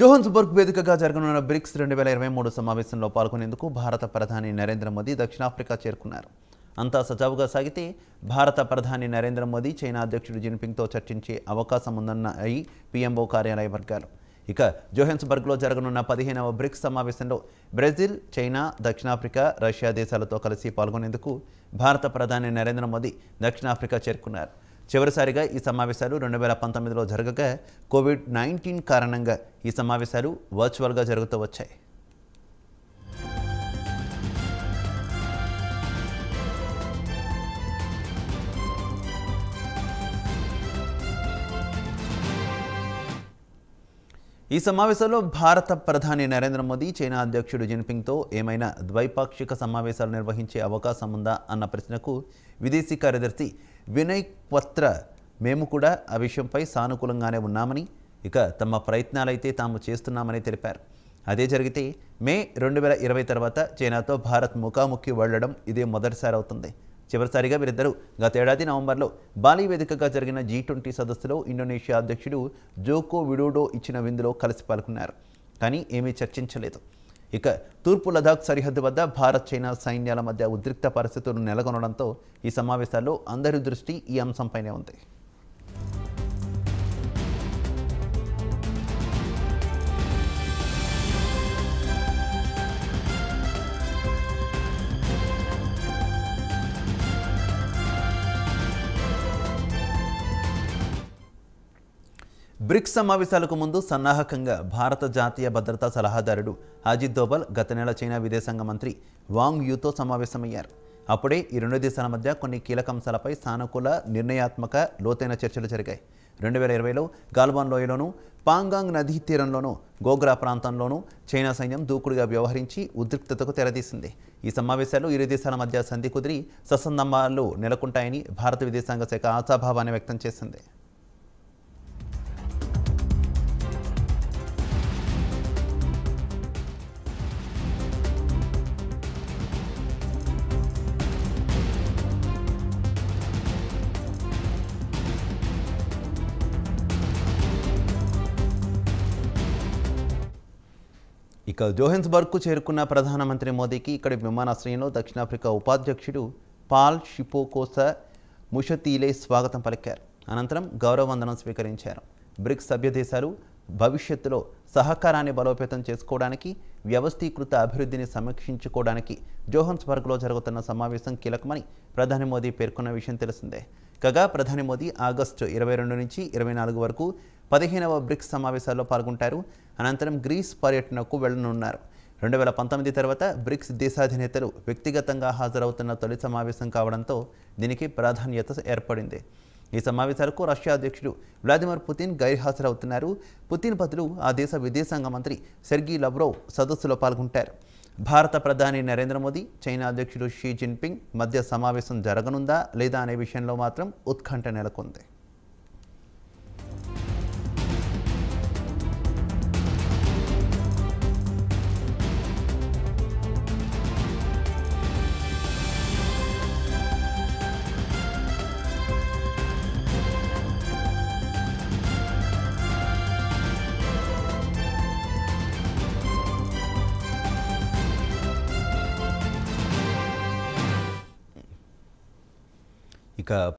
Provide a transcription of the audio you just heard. జోహాన్స్బర్గ్ వేదికగా జరగనున్న బ్రిక్స్ 2023 సమావేశంలో పాల్గొనేందుకు భారత ప్రధాని నరేంద్ర మోదీ దక్షిణాఫ్రికా చేరుకున్నారు. అంతా సజావుగా సాగితే భారత ప్రధాని నరేంద్ర మోదీ చైనా అధ్యక్షుడు జిన్పింగ్తో చర్చించే అవకాశం ఉందన్నాయి పిఎంఓ కార్యాలయ వర్గాలు. ఇక జోహాన్స్బర్గ్లో జరగనున్న 15వ బ్రిక్స్ సమావేశంలో బ్రెజిల్, చైనా, దక్షిణాఫ్రికా, రష్యా దేశాలతో కలిసి పాల్గొనేందుకు భారత ప్రధాని నరేంద్ర మోదీ దక్షిణాఫ్రికా చేరుకున్నారు. చివరిసారిగా ఈ సమావేశాలు 2019లో జరగగా కోవిడ్-19 కారణంగా ఈ సమావేశాలు వర్చువల్గా జరుగుతూ వచ్చాయి. ఈ సమావేశంలో భారత ప్రధాని నరేంద్ర మోదీ చైనా అధ్యక్షుడు జిన్పింగ్తో ఏమైనా ద్వైపాక్షిక సమావేశాలు నిర్వహించే అవకాశం ఉందా అన్న ప్రశ్నకు విదేశీ కార్యదర్శి వినయ్ పత్ర మేము కూడా ఆ విషయంపై సానుకూలంగానే ఉన్నామని, ఇక తమ ప్రయత్నాలైతే తాము చేస్తున్నామని తెలిపారు. అదే జరిగితే మే 2020 తర్వాత చైనాతో భారత్ ముఖాముఖి వెళ్లడం ఇదే మొదటిసారి అవుతుంది. చివరిసారిగా వీరిద్దరూ గతేడాది నవంబర్లో బాలి వేదికగా జరిగిన G20 సదస్సులో ఇండోనేషియా అధ్యక్షుడు జోకో విడోడో ఇచ్చిన విందులో కలిసి పాల్గొన్నారు. కానీ ఏమీ చర్చించలేదు. ఇక తూర్పు లదాఖ్ సరిహద్దు వద్ద భారత్, చైనా సైన్యాల మధ్య ఉద్రిక్త పరిస్థితులు నెలకొనడంతో ఈ సమావేశాల్లో అందరి దృష్టి ఈ అంశంపైనే ఉంది. బ్రిక్స్ సమావేశాలకు ముందు సన్నాహకంగా భారత జాతీయ భద్రతా సలహాదారుడు అజిత్ దోవల్ గత నెల చైనా విదేశాంగ మంత్రి వాంగ్ యూతో సమావేశమయ్యారు. అప్పుడే ఈ రెండు దేశాల మధ్య కొన్ని కీలక అంశాలపై సానుకూల, నిర్ణయాత్మక, లోతైన చర్చలు జరిగాయి. 2020లో గాల్వాన్ లోయలోనూ, పాంగాంగ్ నదీ తీరంలోనూ, గోగ్రా ప్రాంతంలోనూ చైనా సైన్యం దూకుడుగా వ్యవహరించి ఉద్రిక్తతకు తెరదీసింది. ఈ సమావేశాలు ఇరు దేశాల మధ్య సంధి కుదిరి సత్సంబంధాలు నెలకొంటాయని భారత విదేశాంగ శాఖ ఆశాభావాన్ని వ్యక్తం చేసింది. ఇక జోహాన్స్బర్గ్కు చేరుకున్న ప్రధానమంత్రి మోదీకి ఇక్కడి విమానాశ్రయంలో దక్షిణాఫ్రికా ఉపాధ్యక్షుడు పాల్ షిపోకోసా ముషతీలే స్వాగతం పలికారు. అనంతరం గౌరవ వందనం స్వీకరించారు. బ్రిక్స్ సభ్య దేశాలు భవిష్యత్తులో సహకారాన్ని బలోపేతం చేసుకోవడానికి, వ్యవస్థీకృత అభివృద్ధిని సమీక్షించుకోవడానికి జోహాన్స్బర్గ్లో జరుగుతున్న సమావేశం కీలకమని ప్రధాని మోదీ పేర్కొన్న విషయం తెలిసిందే. కాగా ప్రధాని మోదీ ఆగస్టు 22 నుంచి 24 వరకు 15వ బ్రిక్స్ సమావేశాల్లో పాల్గొంటారు. అనంతరం గ్రీస్ పర్యటనకు వెళ్లనున్నారు. 2019 తర్వాత బ్రిక్స్ దేశాధినేతలు వ్యక్తిగతంగా హాజరవుతున్న తొలి సమావేశం కావడంతో దీనికి ప్రాధాన్యత ఏర్పడింది. ఈ సమావేశాలకు రష్యా అధ్యక్షుడు వ్లాదిమిర్ పుతిన్ గైర్హాజరవుతున్నారు. పుతిన్ బదులు ఆ దేశ విదేశాంగ మంత్రి సెర్గీ లవ్రోవ్ సదస్సులో పాల్గొంటారు. భారత ప్రధాని నరేంద్ర మోదీ, చైనా అధ్యక్షుడు షీ జిన్పింగ్ మధ్య సమావేశం జరగనుందా లేదా అనే విషయంలో మాత్రం ఉత్కంఠ నెలకొంది. ఇక